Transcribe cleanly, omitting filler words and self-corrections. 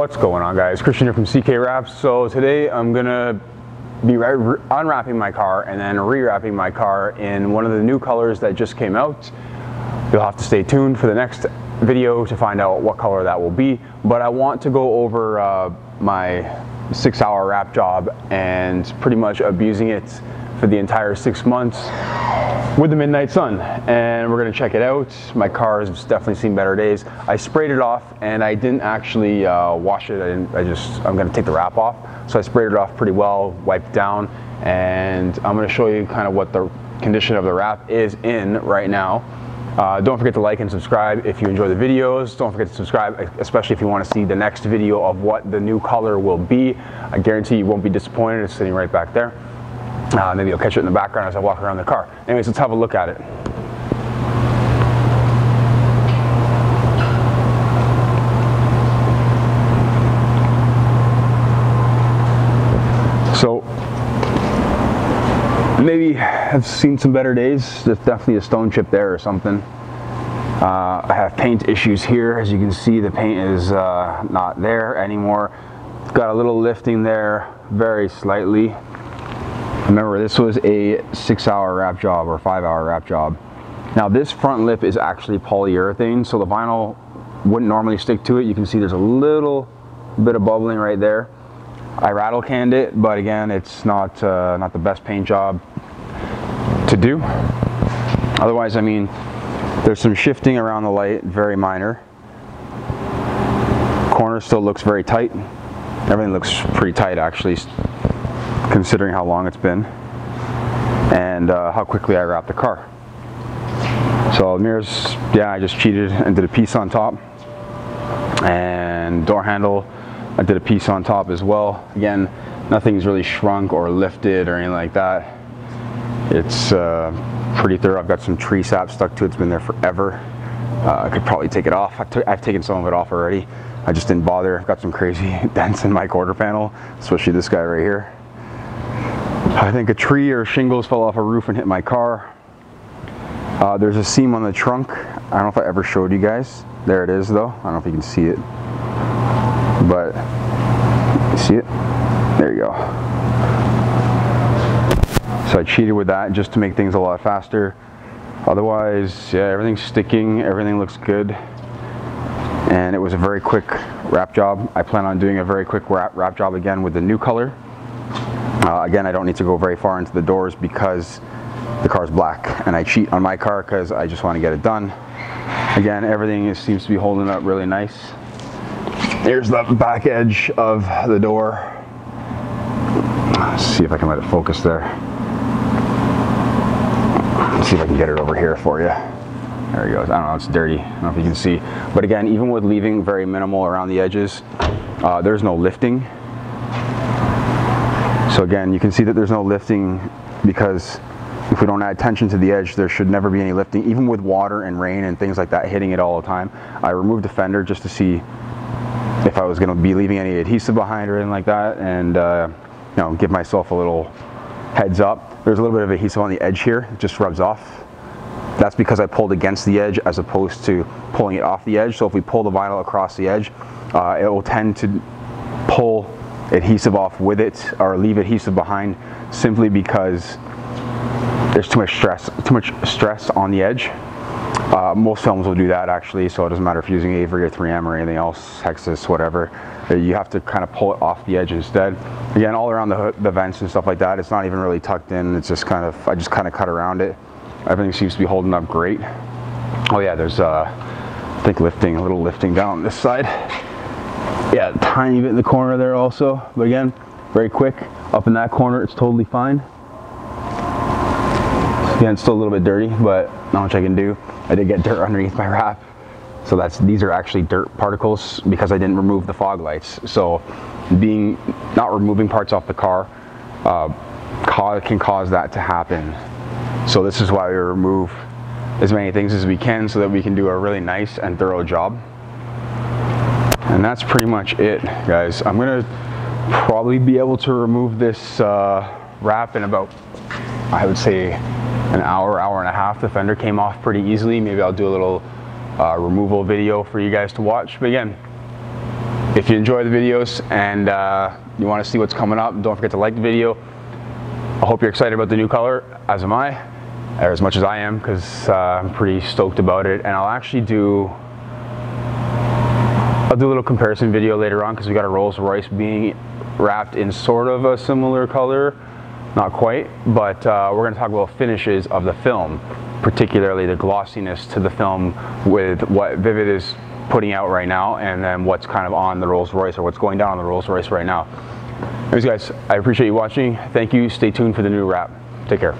What's going on, guys? Christian here from CK Wraps. So today I'm gonna be unwrapping my car and then rewrapping my car in one of the new colors that just came out. You'll have to stay tuned for the next video to find out what color that will be, but I want to go over my 6-hour wrap job and pretty much abusing it for the entire 6 months with the Midnight Sun, and we're gonna check it out. My car has definitely seen better days. I sprayed it off and I didn't actually wash it. I'm gonna take the wrap off. So I sprayed it off pretty well, wiped down, and I'm gonna show you kind of what the condition of the wrap is in right now. Don't forget to like and subscribe if you enjoy the videos. Don't forget to subscribe, especially if you want to see the next video of what the new color will be. I guarantee you won't be disappointed. It's sitting right back there. Maybe you'll catch it in the background as I walk around the car. Anyways, let's have a look at it. So, maybe I've seen some better days. There's definitely a stone chip there or something. I have paint issues here. As you can see, the paint is not there anymore. It's got a little lifting there, very slightly. Remember, this was a 6-hour wrap job or 5-hour wrap job. Now this front lip is actually polyurethane, so the vinyl wouldn't normally stick to it. You can see there's a little bit of bubbling right there. I rattle canned it, but again, it's not the best paint job to do. Otherwise, I mean, there's some shifting around the light, very minor. Corner still looks very tight. Everything looks pretty tight, actually, considering how long it's been and how quickly I wrapped the car. So mirrors, yeah, I just cheated and did a piece on top, and door handle, I did a piece on top as well. Again, nothing's really shrunk or lifted or anything like that. It's pretty thorough. I've got some tree sap stuck to it. It's been there forever. I could probably take it off. I've taken some of it off already. I just didn't bother. I've got some crazy dents in my quarter panel, especially this guy right here. I think a tree or shingles fell off a roof and hit my car. There's a seam on the trunk. I don't know if I ever showed you guys. There it is though. I don't know if you can see it. But, you see it? There you go. So I cheated with that just to make things a lot faster. Otherwise, yeah, everything's sticking. Everything looks good. And it was a very quick wrap job. I plan on doing a very quick wrap job again with the new color. Again, I don't need to go very far into the doors because the car's black, and I cheat on my car because I just want to get it done. Again, everything seems to be holding up really nice. Here's the back edge of the door. Let's see if I can let it focus there. Let's see if I can get it over here for you. There he goes. I don't know, it's dirty. I don't know if you can see. But again, even with leaving very minimal around the edges, there's no lifting. So again, you can see that there's no lifting because if we don't add tension to the edge, there should never be any lifting, even with water and rain and things like that hitting it all the time. I removed the fender just to see if I was going to be leaving any adhesive behind or anything like that, and you know, give myself a little heads up. There's a little bit of adhesive on the edge here, it just rubs off. That's because I pulled against the edge as opposed to pulling it off the edge. So if we pull the vinyl across the edge, it will tend to pull adhesive off with it or leave adhesive behind, simply because there's too much stress on the edge. Most films will do that actually, so it doesn't matter if you're using Avery or 3M or anything else, Hexis, whatever, you have to kind of pull it off the edge instead. Again, all around the vents and stuff like that, it's not even really tucked in, it's just kind of, I just kind of cut around it. Everything seems to be holding up great. Oh yeah, there's I think lifting, a little lifting down this side. Yeah, tiny bit in the corner there also, but again, very quick. Up in that corner, it's totally fine. Again, it's still a little bit dirty, but not much I can do. I did get dirt underneath my wrap, so these are actually dirt particles because I didn't remove the fog lights. So, not removing parts off the car can cause that to happen. So this is why we remove as many things as we can so that we can do a really nice and thorough job. And that's pretty much it, guys. I'm gonna probably be able to remove this wrap in about, I would say, an hour, hour and a half. The fender came off pretty easily. Maybe I'll do a little removal video for you guys to watch. But again, If you enjoy the videos and you want to see what's coming up, don't forget to like the video. I hope you're excited about the new color, as am I, or as much as I am, because I'm pretty stoked about it. And I'll do a little comparison video later on, because we got a Rolls-Royce being wrapped in sort of a similar color, not quite, but we're going to talk about finishes of the film, particularly the glossiness to the film with what Vivid is putting out right now, and then what's kind of on the Rolls-Royce, or what's going down on the Rolls-Royce right now. Anyways guys, I appreciate you watching. Thank you. Stay tuned for the new wrap. Take care.